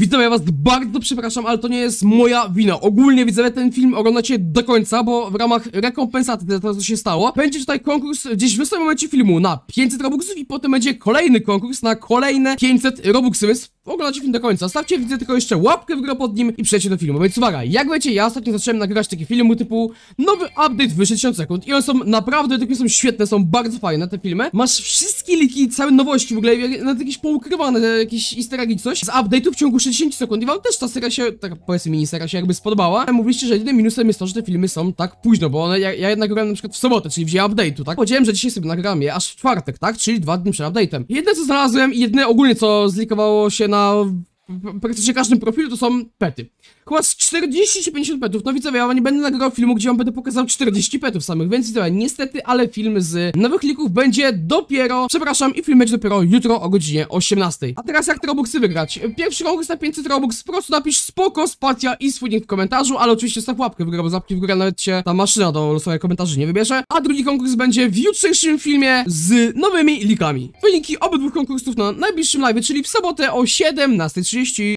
Widzowie, ja was bardzo przepraszam, ale to nie jest moja wina. Ogólnie, widzowie, ten film oglądacie do końca, bo w ramach rekompensaty za to, co się stało, będzie tutaj konkurs gdzieś w samym momencie filmu na 500 robuxów i potem będzie kolejny konkurs na kolejne 500 robuxów, więc oglądacie film do końca. Stawcie, widzę, tylko jeszcze łapkę w grę pod nim i przejdźcie do filmu. Więc uwaga, jak wiecie, ja ostatnio zacząłem nagrywać takie filmy typu nowy update w 60 sekund i one są naprawdę, takie są świetne, są bardzo fajne te filmy. Masz wszystkie linki, całe nowości w ogóle, nawet jakieś poukrywane, jakieś easter eggi, coś z update'u w ciągu 60 sekund i wam też ta seria się, tak powiedzmy mini-seria się jakby spodobała. Mówiliście, że jedynym minusem jest to, że te filmy są tak późno, bo one, ja jednak grałem na przykład w sobotę, czyli w dzień update'u, tak? Powiedziałem, że dzisiaj sobie nagram je aż w czwartek, tak? Czyli 2 dni przed update'em. Jedne co znalazłem i jedne ogólnie co zlikowało się na praktycznie każdym profilu, to są pety. Chyba z 40 czy 50 petów. No widzowie, ja nie będę nagrywał filmu, gdzie wam będę pokazał 40 petów samych, więc widzowie, niestety, ale film z nowych lików będzie dopiero, przepraszam, i film będzie dopiero jutro o godzinie 18. A teraz jak te robuxy wygrać? Pierwszy konkurs na 500 robux, po prostu napisz spoko, spacja i swój link w komentarzu, ale oczywiście staw łapkę w grę, bo z łapki w grę nawet się ta maszyna do losowania komentarzy nie wybierze. A drugi konkurs będzie w jutrzejszym filmie z nowymi likami. Wyniki obydwu konkursów na najbliższym live, czyli w sobotę o 17:30.